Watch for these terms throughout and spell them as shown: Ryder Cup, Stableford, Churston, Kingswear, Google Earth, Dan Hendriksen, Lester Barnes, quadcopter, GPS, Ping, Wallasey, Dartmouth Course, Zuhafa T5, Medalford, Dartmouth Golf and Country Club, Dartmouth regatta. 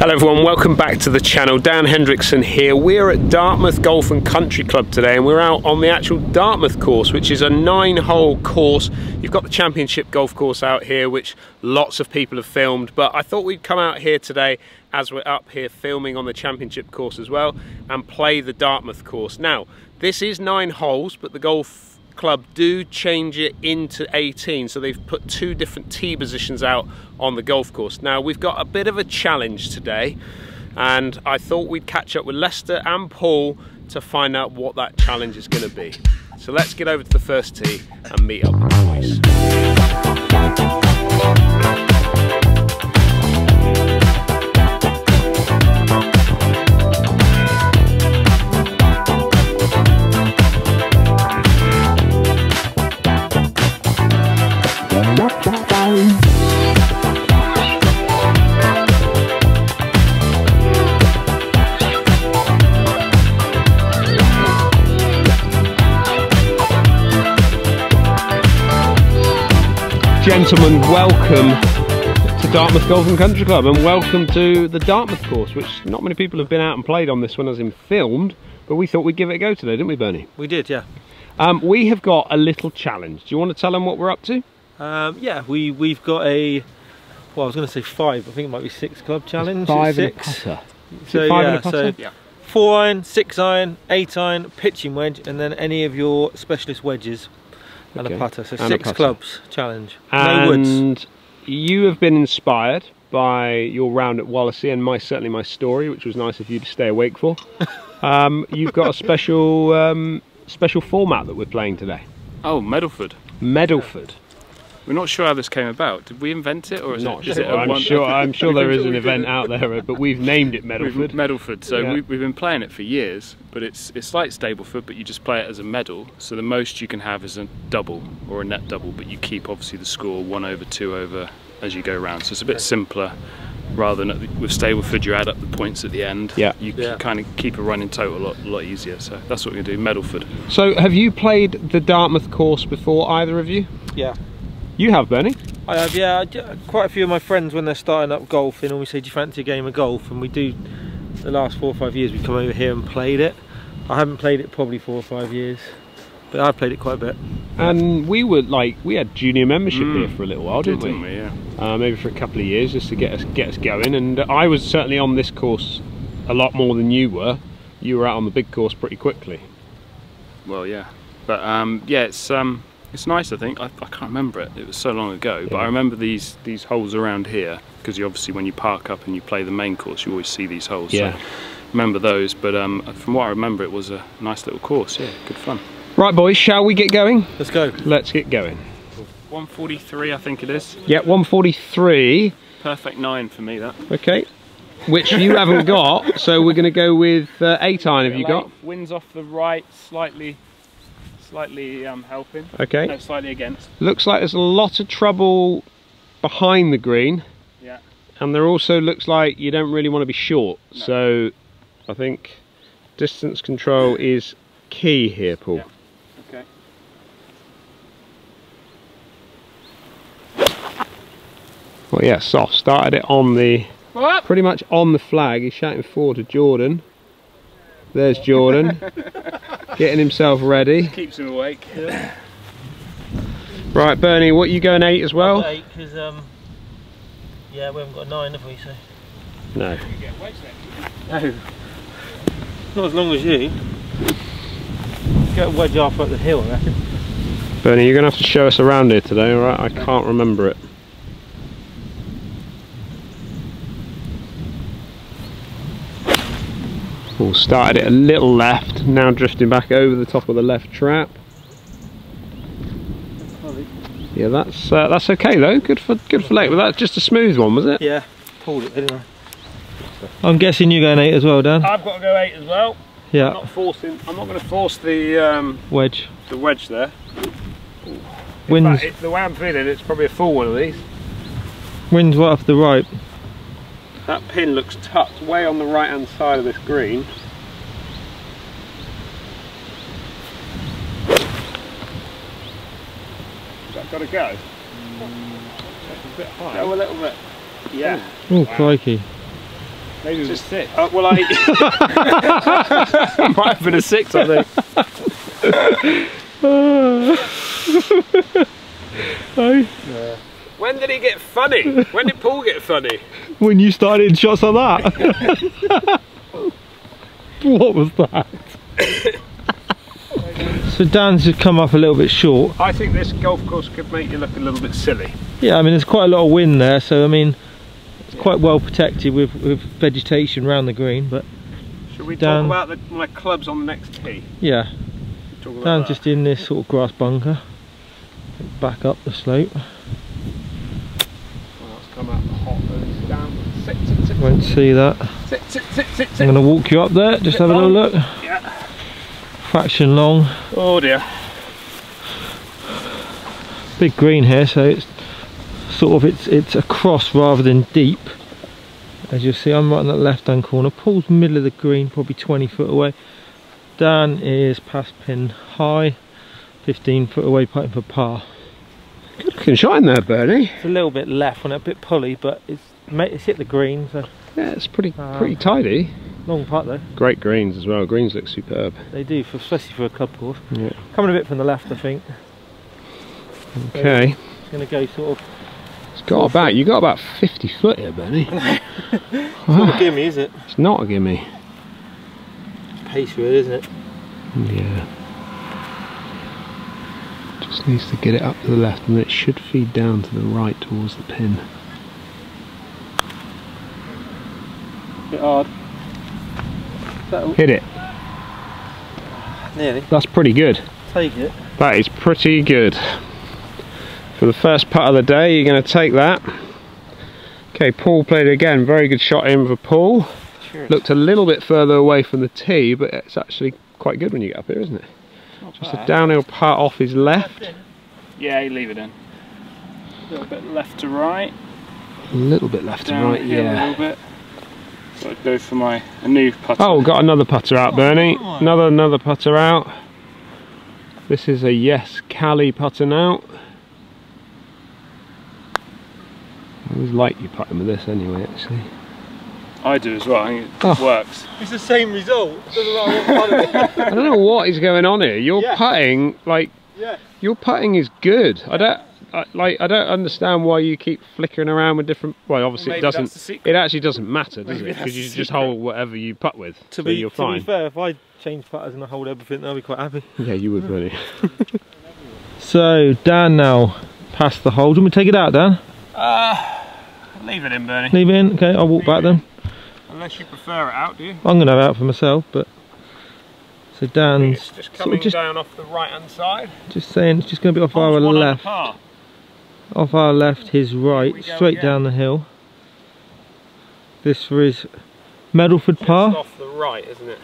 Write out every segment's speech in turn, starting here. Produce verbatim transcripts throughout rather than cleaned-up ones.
Hello everyone, welcome back to the channel. Dan Hendriksen here. We're at Dartmouth Golf and Country Club today and we're out on the actual Dartmouth course, which is a nine hole course. You've got the championship golf course out here, which lots of people have filmed, but I thought we'd come out here today as we're up here filming on the championship course as well and play the Dartmouth course. Now, this is nine holes, but the golf club do change it into eighteen, so they've put two different tee positions out on the golf course. Now we've got a bit of a challenge today and I thought we'd catch up with Lester and Paul to find out what that challenge is going to be. So let's get over to the first tee and meet up with the boys. Gentlemen, welcome to Dartmouth Golf and Country Club and welcome to the Dartmouth course, which not many people have been out and played on this one as in filmed, but we thought we'd give it a go today, didn't we, Bernie? We did, yeah. Um, we have got a little challenge. Do you want to tell them what we're up to? Um, yeah, we, we've got a, well I was going to say five, I think it might be six club challenge. It's five and a putter. So, five yeah, and a putter? So yeah. Four iron, six iron, eight iron, pitching wedge and then any of your specialist wedges. And okay. a putter, so and six putter. clubs challenge. And no woods. You have been inspired by your round at Wallasey and my certainly my story, which was nice of you to stay awake for. um, you've got a special um, special format that we're playing today. Oh, Medalford. Medalford. We're not sure how this came about. Did we invent it, or is not it? Sure. Is it a I'm one sure. I'm sure there is an event out there, but we've named it Medalford. Medalford. So yeah. we've, we've been playing it for years, but it's it's like Stableford, but you just play it as a medal. So the most you can have is a double or a net double, but you keep obviously the score one over, two over as you go round. So it's a bit simpler, rather than with Stableford you add up the points at the end. Yeah. You yeah. kind of keep a running total a lot, lot easier. So that's what we're gonna do, Medalford. So have you played the Dartmouth course before, either of you? Yeah. You have, Bernie? I have, yeah. Quite a few of my friends, when they're starting up golf, they always say, do you fancy a game of golf? And we do. The last four or five years, we've come over here and played it. I haven't played it probably four or five years, but I've played it quite a bit. And we were like, we had junior membership mm. here for a little while, didn't we? Didn't we? Yeah. Uh, maybe for a couple of years, just to get us get us going. And I was certainly on this course a lot more than you were. You were out on the big course pretty quickly. Well, yeah, but um, yeah, it's. Um, It's nice, I think. I, I can't remember it. It was so long ago, yeah. but I remember these these holes around here because you obviously when you park up and you play the main course, you always see these holes. Yeah. So remember those, but um, from what I remember, it was a nice little course. Yeah, good fun. Right, boys, shall we get going? Let's go. Let's get going. one forty-three, I think it is. Yeah, one forty-three. Perfect nine for me, that. Okay. Which you haven't got, so we're going to go with uh, eight iron. Have you got? Winds off the right, slightly. Slightly um, helping. Okay. No, slightly against. Looks like there's a lot of trouble behind the green. Yeah. And there also looks like you don't really want to be short. No. So I think distance control is key here, Paul. Yeah. Okay. Well, yeah, soft. Started it on the... What? Pretty much on the flag. He's shouting forward to Jordan. There's Jordan. Getting himself ready. Just keeps him awake. Yeah. Right, Bernie, what you going eight as well? Eight, because um, yeah, we haven't got a nine, have we? So no. No. Not as long as you. Get a wedge half up the hill, I reckon. Bernie, you're gonna have to show us around here today, all right? I can't remember it. Paul started it a little left, now drifting back over the top of the left trap. Yeah, that's uh, that's okay though. Good for good for late. Well, that's just a smooth one, was it? Yeah, pulled it anyway. I'm guessing you're going eight as well, Dan. I've got to go eight as well. Yeah. I'm not forcing. I'm not going to force the um, wedge. The wedge there. Wins. Fact, it, the way I'm feeling, it's probably a full one of these. Wins right off the right. That pin looks tucked way on the right hand side of this green. Has that got to go? Mm. It's a bit high. Go a little bit. Yeah. Oh, wow. Crikey. Maybe it was six. Uh, well, I might have been a six, I think. I... Yeah. When did he get funny? When did Paul get funny? When you started shots like that. What was that? So Dan's just come up a little bit short. I think this golf course could make you look a little bit silly. Yeah, I mean, there's quite a lot of wind there, so I mean, it's yeah. quite well protected with, with vegetation around the green. But should we Dan... talk about the, my clubs on the next tee? Yeah. Dan's that. just in this sort of grass bunker. Back up the slope. Won't see that. Sit, sit, sit, sit, sit. I'm going to walk you up there, just sit have a little long. look. Yeah. Fraction long. Oh dear. Big green here, so it's sort of it's it's across rather than deep. As you'll see, I'm right in that left-hand corner. Paul's middle of the green, probably twenty foot away. Dan is past pin high, fifteen foot away, putting for par. Good looking shine there, Bernie. It's a little bit left on it, a bit pulley, but it's. Mate, it's hit the green, so yeah, it's pretty um, pretty tidy. Long putt though. Great greens as well. Greens look superb. They do, for, especially for a club course. Yeah. Coming a bit from the left, I think. Okay. So it's going to go sort of. It's got about foot. You got about fifty foot here, Bernie. It's not a gimme, is it? It's not a gimme. It's pace for it, isn't it? Yeah. Just needs to get it up to the left, and it should feed down to the right towards the pin. Bit hard. That'll hit it. Nearly. That's pretty good. Take it. That is pretty good. For the first putt of the day, you're going to take that. Okay, Paul played again. Very good shot in for Paul. Cheers. Looked a little bit further away from the tee, but it's actually quite good when you get up here, isn't it? Not Just bad. a downhill putt off his left. Yeah, you leave it in. A little bit left to right. A little bit left Down to right, yeah. A little bit. So I'd go for my a new putter. Oh, got another putter out, Bernie. Oh, another another putter out. This is a yes Cali putter now. I always like you putting with this anyway, actually. I do as well. I think it oh. works. It's the same result. I don't know what is going on here. Your yes. putting, like, yes. your putting is good. I don't. I, like I don't understand why you keep flickering around with different. Well, obviously well, it doesn't. It actually doesn't matter, does maybe it? Because you just secret. hold whatever you putt with. To so be you're fine. To be fair, if I change putters and I hold everything, I'll be quite happy. Yeah, you would, really. So Dan now past the hole. Do you want me to take it out, Dan? Uh leave it in, Bernie. Leave it in. Okay, I'll walk leave back then. Unless you prefer it out, do you? I'm going to have it out for myself, but. So Dan's it's just coming sort of just, down off the right-hand side. Just saying, it's just going to be off Paul's our left. Par. Off our left, his right, straight again. down the hill. This for his Medalford par. Just off the right, isn't it?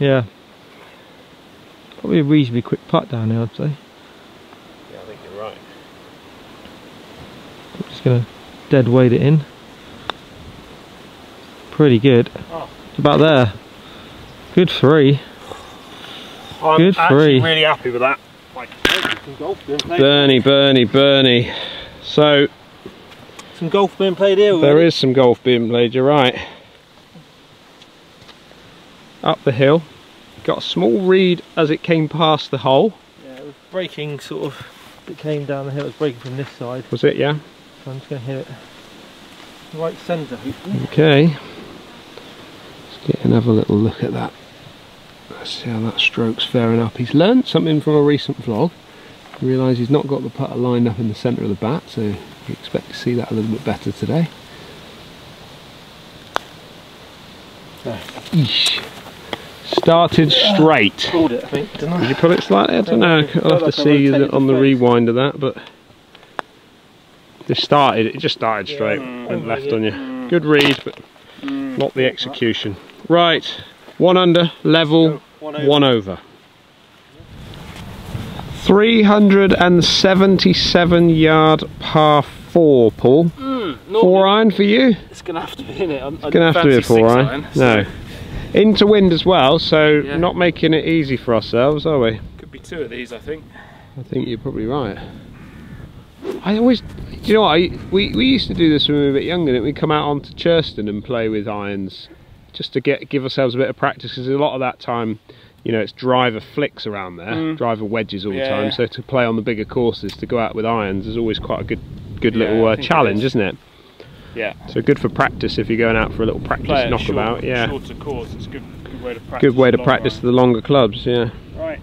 Yeah. Probably a reasonably quick putt down here, I'd say. Yeah, I think you're right. I'm just going to dead weight it in. Pretty good. Oh. About there. Good three. I'm good actually free. really happy with that. Like, golf being played. Bernie, Bernie, Bernie. So, some golf being played here. There is it? some golf being played. You're right. Up the hill, got a small reed as it came past the hole. Yeah, it was breaking sort of. It came down the hill. It was breaking from this side. Was it? Yeah. So I'm just going to hit it right centre. Hopefully. Okay. Let's get another little look at that. Let's see how that stroke's faring up. He's learned something from a recent vlog. He realised he's not got the putter lined up in the centre of the bat, so you expect to see that a little bit better today. No. Eesh. Started straight. Pulled it, I think, didn't I? Did you pull it slightly? I don't know. I'll have to see on the rewind of that, but just started. It just started straight. Went left on you. Good read, but not the execution. Right. One under, level, one over. one over. three hundred seventy-seven yard par four, Paul. Mm, four iron for you? It's going to have to be, isn't it? I'm, it's going to have to be a four iron. iron so. No. Into wind as well, so yeah. not making it easy for ourselves, are we? Could be two of these, I think. I think you're probably right. I always, you know, I we, we used to do this when we were a bit younger, didn't we? Come out onto Churston and play with irons just to get give ourselves a bit of practice, because a lot of that time, you know, it's driver flicks around there, mm. driver wedges all yeah. the time, so to play on the bigger courses, to go out with irons is always quite a good good yeah, little uh, challenge, is. isn't it? Yeah. So good for practice if you're going out for a little practice play knockabout. Short, yeah. Shorter course, it's a good, good way to practice. Good way to practice the longer clubs, yeah. Right.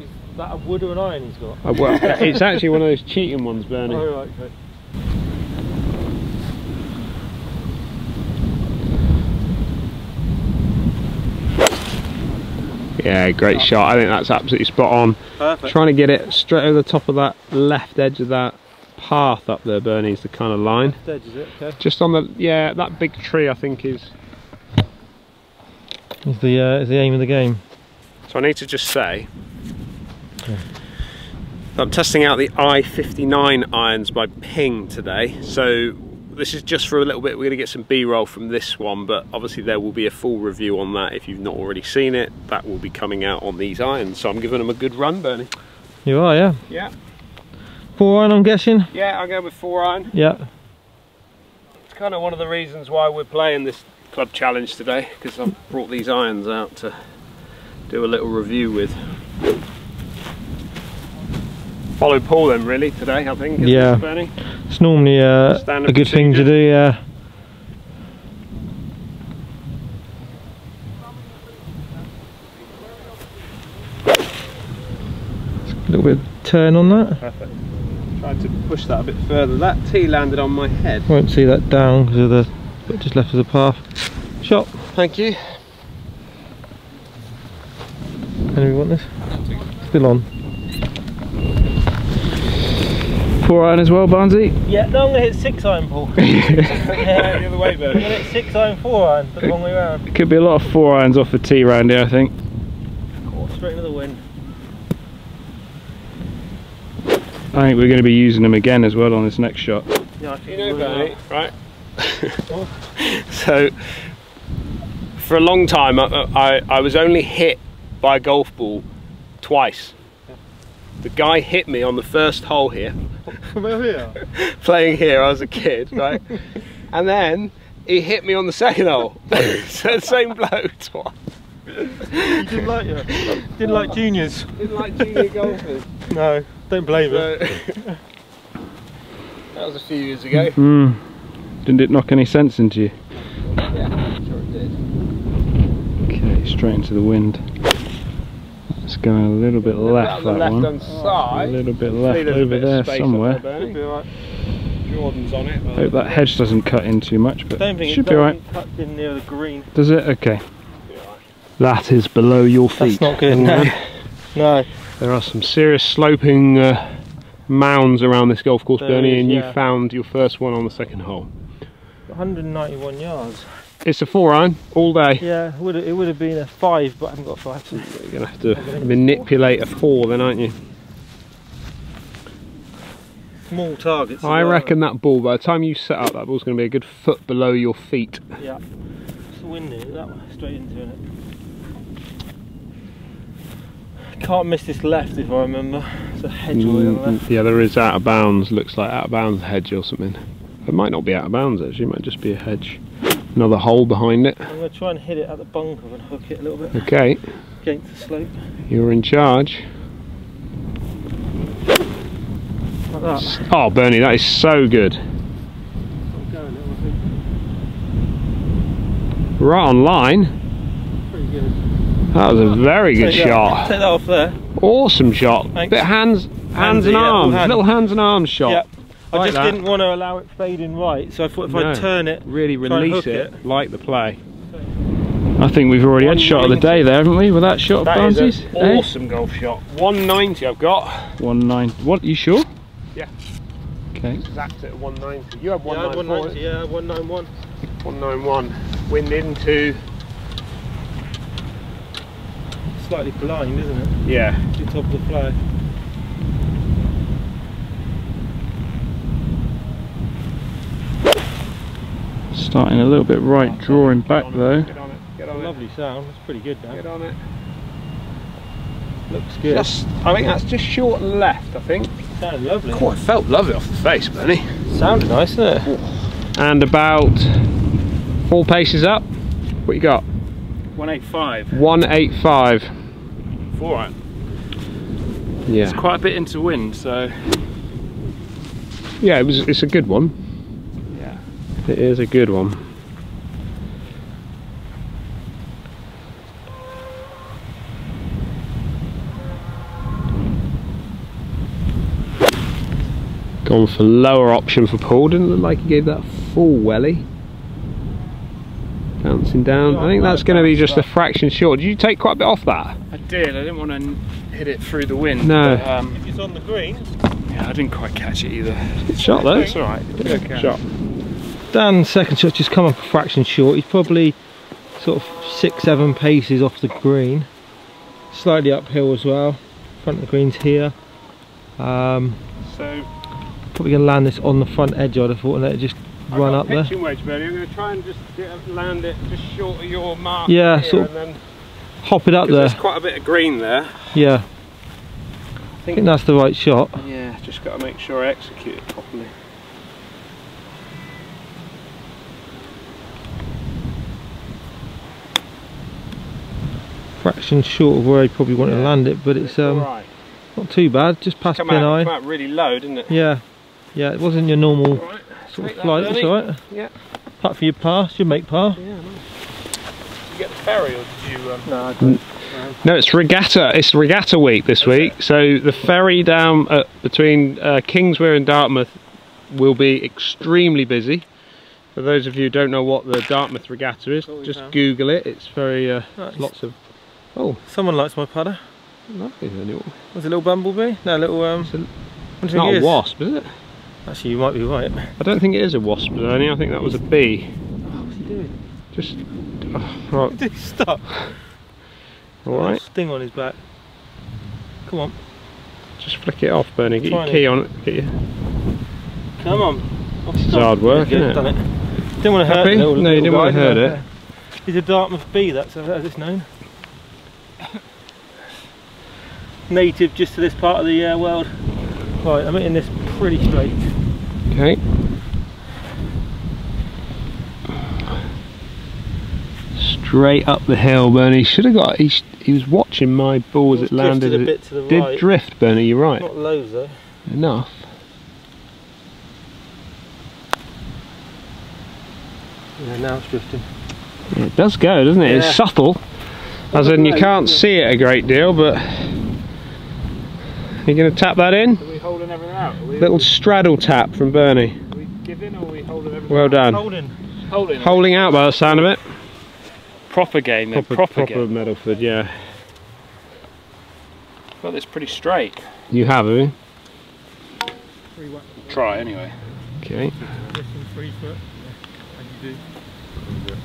Is that a wood or an iron he's got? Oh, well, it's actually one of those cheating ones, Bernie. Oh, right, right. Yeah, great shot. I think that's absolutely spot on. Perfect. Trying to get it straight over the top of that left edge of that path up there, Bernie, is the kind of line. Left edge, is it? Okay. Just on the, yeah, that big tree I think is... Is the, uh, is the aim of the game. So I need to just say, okay. I'm testing out the I fifty-nine irons by Ping today. So this is just for a little bit. We're going to get some B-roll from this one, but obviously there will be a full review on that. If you've not already seen it, that will be coming out on these irons. So I'm giving them a good run, Bernie. You are, yeah? Yeah. Four iron, I'm guessing? Yeah, I'll go with four iron. Yeah. It's kind of one of the reasons why we're playing this club challenge today, because I've brought these irons out to do a little review with. Follow Paul then, really, today, I think. Isn't yeah. it, Bernie? It's normally uh, a good procedure. thing to do, yeah. A little bit of turn on that. Perfect. Tried to push that a bit further. That tee landed on my head. Won't see that down because of the bit just left of the path. Shot. Thank you. Anybody want this? Still on. Four iron as well, Barnesy? Yeah, no, I'm going to hit six iron, Paul. Yeah, the other way, Bert. I'm going to hit six iron, four iron, the long way round. Could be a lot of four irons off the tee round here, I think. Oh, straight into the wind. I think we're going to be using them again as well on this next shot. Yeah, I think you know, Bernie, right? So, for a long time, I, I, I was only hit by a golf ball twice. The guy hit me on the first hole here, here? playing here, I was a kid, right? And then he hit me on the second hole, so same bloke twice. He didn't like you? Didn't like juniors? Didn't like junior golfers? No, don't blame so, him. That was a few years ago. Mm. Didn't it knock any sense into you? Yeah, sure it did. Okay, straight into the wind. It's going a little bit left, that left one. Hand side. A little bit left little over bit there somewhere. There, be right. Jordan's on it. Hope that hedge doesn't cut in too much, but don't think should it be right. In near the green. Does it? Okay. Right. That is below your feet. That's not good. No. No. There are some serious sloping uh, mounds around this golf course, there Bernie, is, and yeah. you found your first one on the second hole. one hundred ninety-one yards. It's a four iron all day. Yeah, it would, it would have been a five, but I haven't got a five. So you're going to have to manipulate a four then, aren't you? Small targets. I reckon that ball, by the time you set up, that ball's going to be a good foot below your feet. Yeah. It's windy, that one, straight into it. I can't miss this left if I remember. It's a hedge mm, on the left. Yeah, there is out of bounds, looks like out of bounds hedge or something. It might not be out of bounds actually, it might just be a hedge. Another hole behind it. I'm going to try and hit it at the bunker and hook it a little bit. Okay. Against the slope. You're in charge. Like that. Oh, Bernie, that is so good. Right on line. Pretty good. That was a very good Take shot. That. Take that off there. Awesome shot. Thanks. Bit hands, hands Handy, and arms. Yeah, hand. Little hands and arms shot. Yep. I like just that. didn't want to allow it fading right, so I thought if no, I turn it, really release it, it, like the play. I think we've already had shot of the day there, haven't we? With that shot that of Barnes, awesome eh? golf shot. one ninety, I've got. one ninety. What? You sure? Yeah. Okay. Exact at one ninety. You had one ninety. Yeah, one ninety-one. one ninety-one. Wind into. Slightly blind, isn't it? Yeah. To the top of the play. Starting a little bit right, drawing back though. Get on it. Get on it. Lovely sound. That's pretty good, Dan. Get on it. Looks good. Just, I think that's just short left, I think. Sounded lovely. Oh, it felt lovely off the face, Bernie. Sounded nice, didn't it? Oh. And about four paces up, what you got? one eighty-five. one eighty-five. Four iron. Yeah. It's quite a bit into wind, so. Yeah, it was. It's a good one. Yeah. It is a good one. Gone for lower option for Paul. Didn't look like he gave that full welly. Bouncing down. I think that's going to be just a fraction short. Did you take quite a bit off that? I did. I didn't want to hit it through the wind. No. But, um, if it's on the green. Yeah, I didn't quite catch it either. Good shot though. It's alright. Good shot. Dan's second shot just come up a fraction short. He's probably sort of six, seven paces off the green. Slightly uphill as well. Front of the green's here. Um, so. Probably going to land this on the front edge, I'd have thought, and let it just I've run got up there. Pitching wedge, buddy. I'm going to try and just get, land it just short of your mark. Yeah, here, sort of and then hop it up there. There's quite a bit of green there. Yeah. I think, I think that's the right shot. Yeah, just got to make sure I execute it properly. Fraction short of where I probably want yeah, to land it, but it's, it's um. Right. Not too bad, just past pin eye. Come out really low, didn't it? Yeah, yeah. It wasn't your normal right, sort of flight. That's alright. Yeah. Part for your par, you make par. Yeah. Nice. Did you get the ferry or did you? Um... No, I didn't. No, it's regatta. It's regatta week this okay. week. So the ferry down at, between uh, Kingswear and Dartmouth will be extremely busy. For those of you who don't know what the Dartmouth regatta is, just found. Google it. It's very uh, nice. Lots of. Oh, someone likes my putter. Lovely, little... Was it a little bumblebee? No, a little um. It's, a, it's not it a wasp, is it? Actually, you might be right. I don't think it is a wasp, Bernie. I think that was a bee. Oh, what's he doing? Just oh, right. Did he stop? All right. Sting on his back. Come on. Just flick it off, Bernie. Get your key on it. Get your... Come on. I'll this is hard work, isn't it? Done it? Didn't want to hurt it. No, you didn't want to hurt it. He's a Dartmouth bee. That's as it's known. Native just to this part of the uh, world. Right, I'm hitting this pretty straight. Okay. Straight up the hill, Bernie. Should have got. He, he was watching my ball as it landed. A bit to the did right. drift, Bernie. You're right. Not loads though. Enough. Yeah, now it's drifting. Yeah, it does go, doesn't it? Yeah. It's subtle, as in you can't see it a great deal, but. Are you going to tap that in? Are we holding everything out? Are we Little straddle tap from Bernie. Are we giving or are we holding everything well out? Well done. Holding. Holding, holding out by the sound of it. Proper game then. Proper, proper, proper game. Medalford, yeah. Got this pretty straight. You have, have you? Try anyway. Okay. Three foot. Yeah, you do.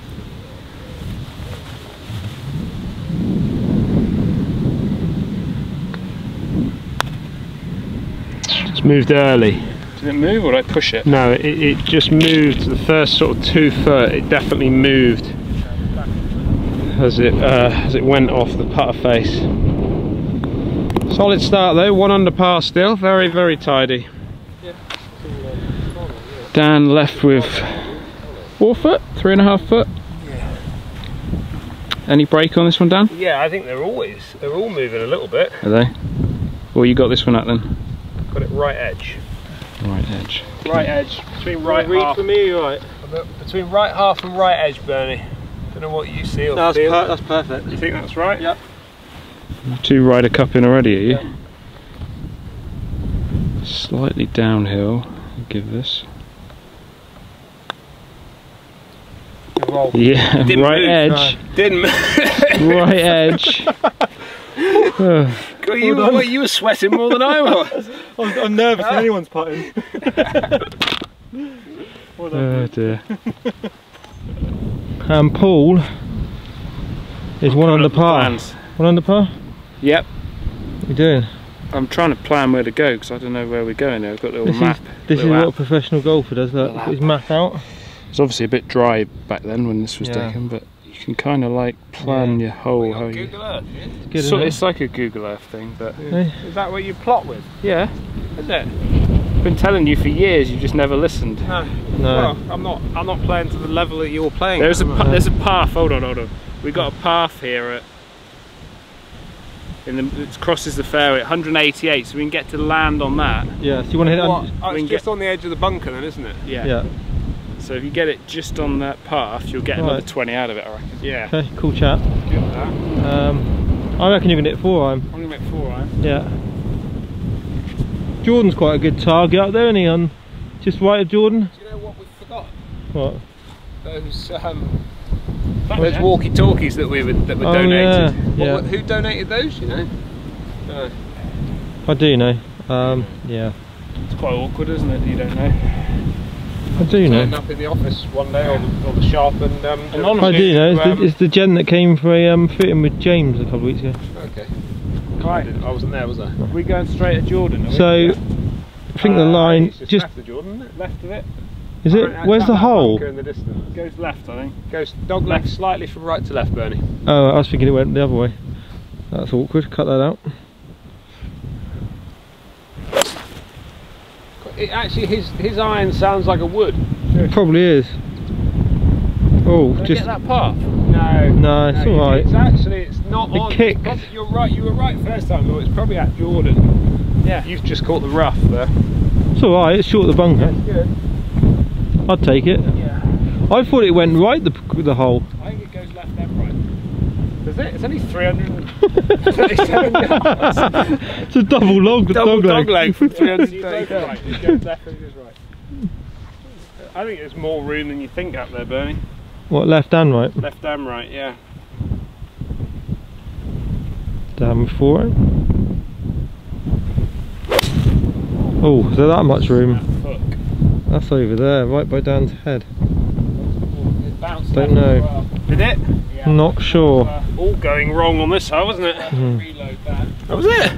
Moved early. Did it move or did I push it? No, it, it just moved the first sort of two foot. It definitely moved as it uh, as it went off the putter face. Solid start though. One under par still. Very very tidy. Dan left with four foot, three and a half foot. Any break on this one, Dan? Yeah, I think they're always they're all moving a little bit. Are they? Well, you got this one at then. Got it right edge. Right edge. Right edge. Between right read half. Read for me, right? Between right half and right edge, Bernie. Don't know what you see or no, that's feel. Per that's perfect. You think that's right? Yep. Two Ryder Cup in already, are you? Yep. Slightly downhill. I'll give this. Roll. Yeah. Didn't right move. edge. No. Didn't. Right edge. uh. You were, you were sweating more than I was. I'm, I'm nervous when anyone's putting. Oh dear. And Paul is one under par. Plans. One under par? Yep. What are you doing? I'm trying to plan where to go because I don't know where we're going now. I've got a little this map. Is, this little is what app. a professional golfer does, like, put his map out. It's obviously a bit dry back then when this was yeah. taken, but you can kind of like plan yeah. your whole well, how you... Google Earth, yeah? It's, good so, it's like a Google Earth thing, but... Yeah. Is that what you plot with? Yeah. Is it? I've been telling you for years, you've just never listened. No. No. Well, I'm not I'm not playing to the level that you're playing. There's a, pa there's a path, hold on, hold on. We've got a path here at... In the, it crosses the fairway at one eighty-eight, so we can get to land on that. Yeah, so you want to hit well, on... Oh, it's just on the edge of the bunker then, isn't it? Yeah. yeah. So if you get it just on that path, you'll get right. another twenty out of it, I reckon. Yeah. Okay, cool chat. Do that. Um, I reckon you're going to hit four iron. I'm going to hit four iron. Yeah. Jordan's quite a good target up there, isn't he? On just right of Jordan. Do you know what we forgot? What? Those... Um, Those walkie-talkies that we were, that were oh, donated. Yeah, yeah. What, who donated those? You know, uh, I do know. Um, yeah, it's quite awkward, isn't it? You don't know. I do know. Turned up in the office one day, or the, or the shop, and um, I do know. It's, um, the, it's the gent that came for a um, fitting with James a couple of weeks ago. Okay. Right. I wasn't there, was I? Are we going straight at Jordan? Are we? So, yeah. I think uh, the line just, just left of Jordan, left of it. Is it? Where's the hole? In the distance. Goes left, I think. Goes dog left slightly from right to left, Bernie. Oh, I was thinking it went the other way. That's awkward. Cut that out. It actually, his his iron sounds like a wood. It probably is. Oh, Did just I get that path. No. No, it's no, all right. It's actually, it's not it on. Kicked. It's probably, you're right. You were right first time, though. It's probably at Jordan. Yeah. You've just caught the rough there. It's all right. It's short of the bunker. That's good. I'd take it. Yeah. I thought it went right the the hole. I think it goes left and right. Does it? It's only three hundred thirty-seven yards. It's a double log. Double dog leg. From three hundred thirty right. It goes left and it goes right. I think there's more room than you think up there, Bernie. What, left and right? Left and right, yeah. Down for it. Oh, is there that much room? That's over there, right by Dan's head. Don't know. Did it? Yeah. Not sure. All going wrong on this hole, wasn't it? Mm. Reload that. That was it?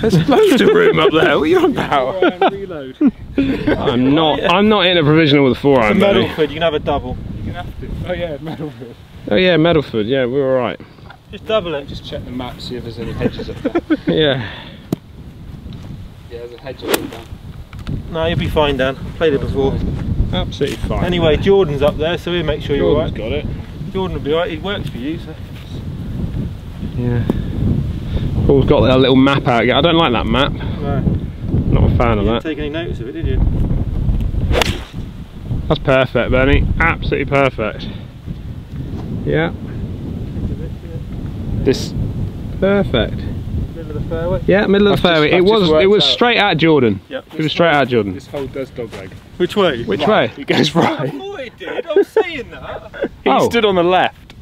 There's loads of room up there. What are you on about? Reload. I'm not. I'm not in a provisional with a four iron. Medalford. You can have a double. You can have to. Oh yeah, Medalford. Oh yeah, Medalford. Yeah, we're all right. Just double it. Just check the map, see if there's any hedges up there. Yeah. Yeah, there's a hedge up there. No, you'll be fine, Dan. Played it before. Absolutely fine. Anyway, Jordan's up there, so we'll make sure you're alright. Jordan's got it. Jordan will be alright. He works for you, so. Yeah. Well, we've got that little map out again. I don't like that map. No. Not a fan of that. You didn't take any notice of it, did you? That's perfect, Bernie. Absolutely perfect. Yeah. This. Perfect. Middle of the fairway? Yeah, middle of the I've fairway. Just, it was it was out. straight at Jordan. Yep. It was this straight way, at Jordan. This hole does dog leg. Which way? Which right. way? It goes right. I thought it did. I was saying that. He oh. stood on the left.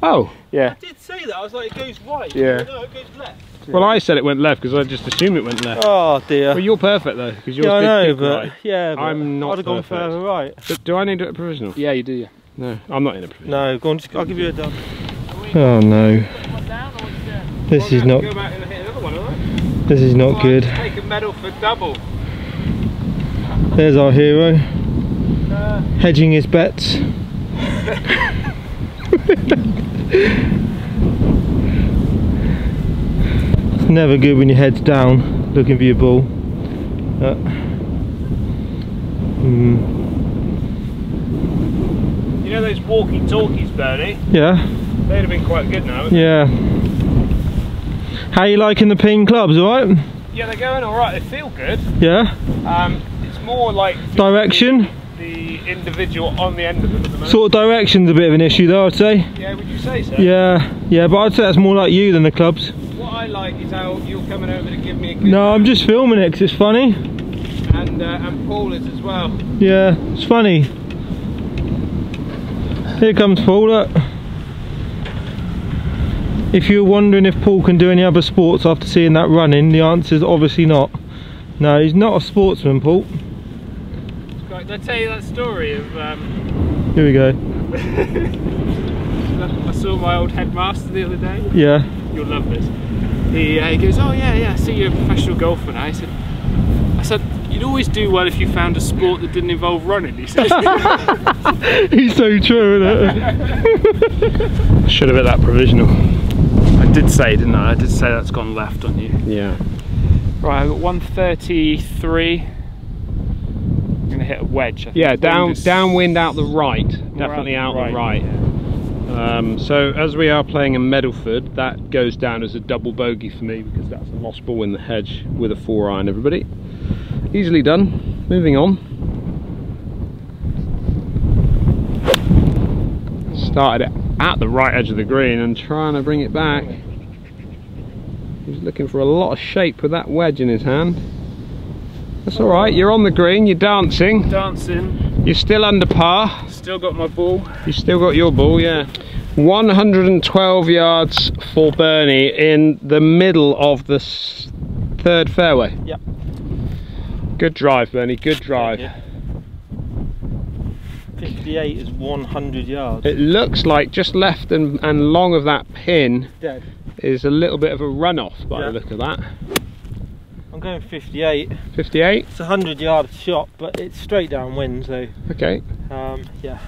Oh. Yeah. I did say that. I was like, it goes right. Yeah. No, it goes left. Well, I said it went left because I just assumed it went left. Oh dear. Well, you're perfect though. Because you're yeah, I know, but right. yeah, but I'm not. I'd have gone further right. But do I need a provisional? Yeah, you do. Yeah. No, I'm not in a provisional. No, go on. Just, I'll give you a dub. Oh no. This is not. This is not good. Take a medal for double. There's our hero. Uh, hedging his bets. It's never good when your head's down, looking for your ball. Uh, mm. You know those walkie-talkies, Bernie? Yeah. They'd have been quite good now. Yeah. They? How you liking the Ping clubs, alright? Yeah, they're going alright, they feel good. Yeah? Um, it's more like... Direction? The, the individual on the end of them at the moment. Sort of direction's a bit of an issue though, I'd say. Yeah, would you say so? Yeah, yeah, but I'd say that's more like you than the clubs. What I like is how you're coming over to give me a good... No, I'm just filming it because it's funny. And, uh, and Paul is as well. Yeah, it's funny. Here comes Paul, look. If you're wondering if Paul can do any other sports after seeing that running, the answer is obviously not. No, he's not a sportsman, Paul. Did I tell you that story of... Um... Here we go. I saw my old headmaster the other day. Yeah. You'll love this. He, uh, he goes, oh yeah, yeah, I see you're a professional golfer now. I said, I said, you you'd always do well if you found a sport that didn't involve running, he says. He's so true, isn't it? Should have hit that provisional. I did say, didn't I? I did say that's gone left on you. Yeah. Right, I've got one thirty-three. I'm going to hit a wedge. I think yeah, down, downwind out the right. Definitely out the right. Um, so as we are playing in Medalford, that goes down as a double bogey for me because that's a lost ball in the hedge with a four iron, everybody. Easily done. Moving on. Started it at the right edge of the green and trying to bring it back. He's looking for a lot of shape with that wedge in his hand. That's alright, you're on the green, you're dancing. Dancing. You're still under par. Still got my ball. You still got your ball, yeah. one hundred and twelve yards for birdie in the middle of the third fairway. Yep. Good drive, Bernie. Good drive. Yeah, yeah. fifty-eight is one hundred yards. It looks like just left and, and long of that pin Dead. is a little bit of a runoff by yeah. the look of that. I'm going fifty-eight. fifty-eight? It's a hundred yard shot, but it's straight downwind, so. Okay. Um, yeah.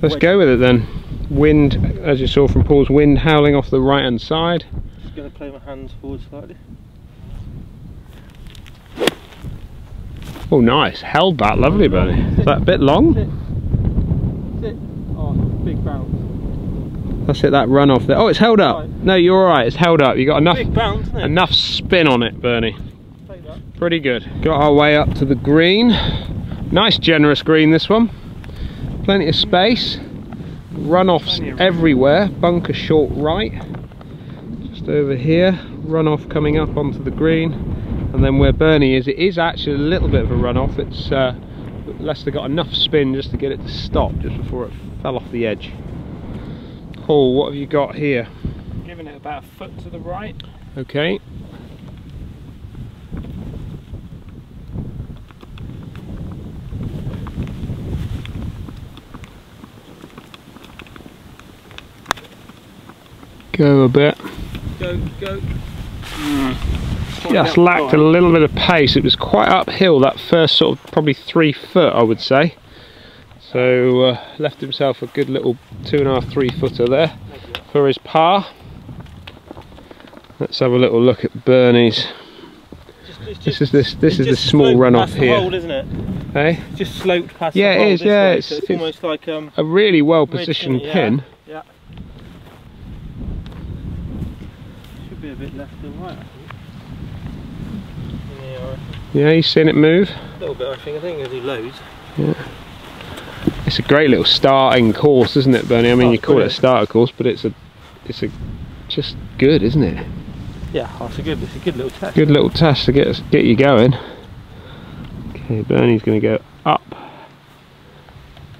Let's go with it then. Wind, as you saw from Paul's, wind howling off the right hand side. Just going to play my hands forward slightly. Oh, nice. Held that lovely, buddy. Is that a bit long? That's it. That's it. Oh, big bounce. That's it, that runoff there. Oh, it's held up. Right. No, you're alright, it's held up. You got enough bounce, enough spin on it, Bernie. Take that. Pretty good. Got our way up to the green. Nice, generous green, this one. Plenty of space. Runoffs of everywhere. Bunker short right. Just over here. Runoff coming up onto the green. And then where Bernie is, it is actually a little bit of a runoff. It's uh, Lester got enough spin just to get it to stop just before it fell off the edge. Paul, what have you got here? I'm giving it about a foot to the right. Okay. Go a bit. Go, go. Mm. Just lacked a little bit of pace. It was quite uphill, that first sort of probably three foot, I would say. So uh, left himself a good little two and a half, three footer there for his par. Let's have a little look at Bernie's. Just, just, this is this this is the small runoff here. It's just sloped past the hole, isn't it? Hey? It's just sloped past the hole. Yeah, it is. Yeah, it's, it's almost like um, a really well positioned pin. Yeah. Should be a bit left and right. Yeah, you've seen it move. A little bit, I think. I think it'll do loads. Yeah. It's a great little starting course, isn't it, Bernie? I mean, oh, you call brilliant. it a starter course, but it's a, it's a, just good, isn't it? Yeah, oh, it's a good, it's a good little test. Good little test to get get you going. Okay, Bernie's going to go up,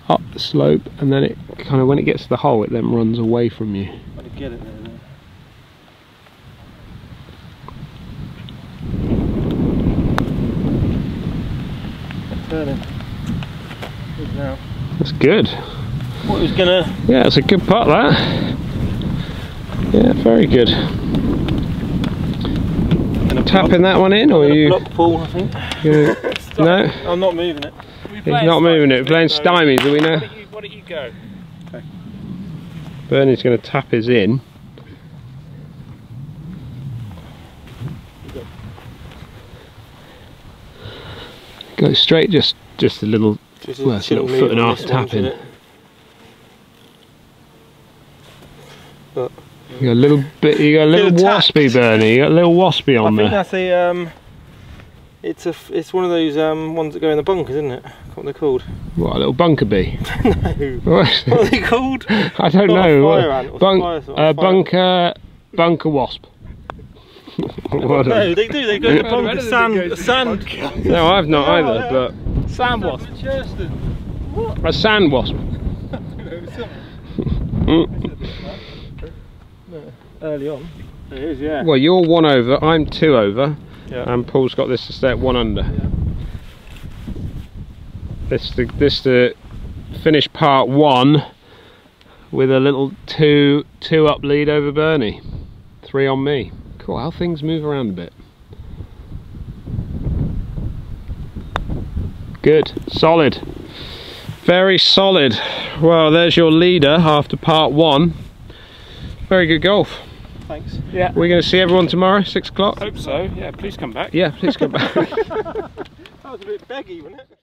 up the slope, and then it kind of when it gets to the hole, it then runs away from you. I did get it there. Then. Turn it. Good now. That's good. What was gonna? Yeah, it's a good putt that. Yeah, very good. Gonna tapping block. that one in, or are you? Block Paul, I think. No, I'm not moving it. He's not moving it. We're playing stymies, do we know? Why don't you go? Okay. Bernie's going to tap his in. Go straight, just just a little. Just well, it's a little foot and a half tap in. You got a little bit. You got a little, little waspy, Bernie. You got a little waspy on there. I think there. that's a. Um, it's a. It's one of those um, ones that go in the bunkers, isn't it? What they're called? What a little bunker bee. No. What are they called? I don't Not know. A fire ant or Bunk, fire, sort of uh, bunker. Bunker wasp. What no, they do. They go to bunker sand. Sand. sand. No, I've not either, oh, yeah. but. Sand wasp. What? A sand wasp. Early on. It is, yeah. Well, you're one over, I'm two over, yeah. and Paul's got this to stay at one under. Yeah. This to, this to finish part one with a little two two up lead over Bernie, three on me. Cool. How things move around a bit. Good, solid, very solid. Well, there's your leader after part one. Very good golf. Thanks. Yeah. We're going to see everyone tomorrow, six o'clock. Hope so. Yeah, please come back. Yeah, please come back. That was a bit beggy, wasn't it?